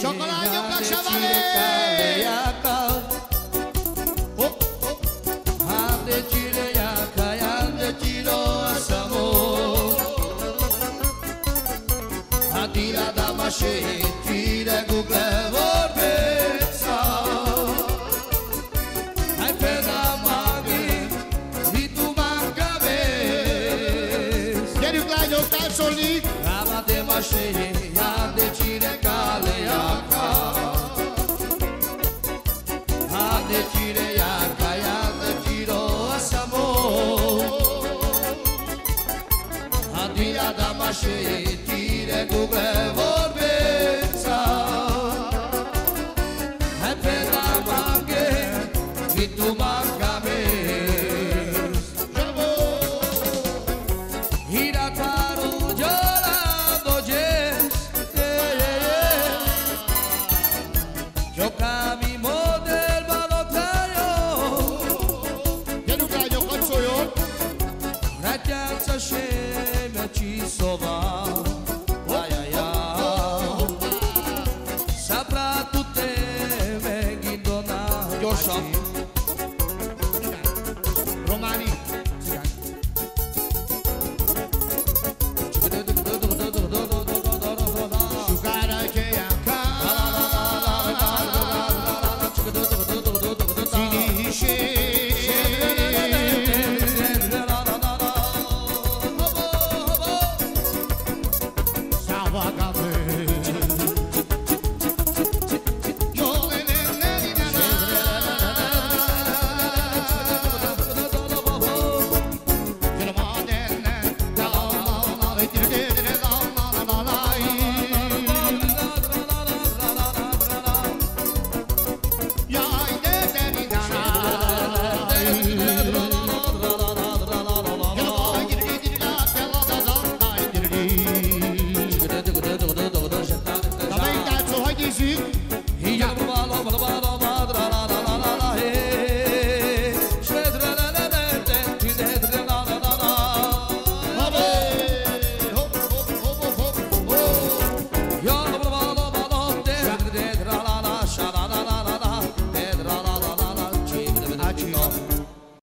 Chocolate o cachavale. Tira Google Vorbeța Hai pe la maghi Și tu manca vezi Ieriu clai eu stai solid Rama de mașine Ia de cine cale iaca Ia de cine iaca Ia de cine o să mor Adia da mașine Tira Google Vorbeța Blah, blah, blah.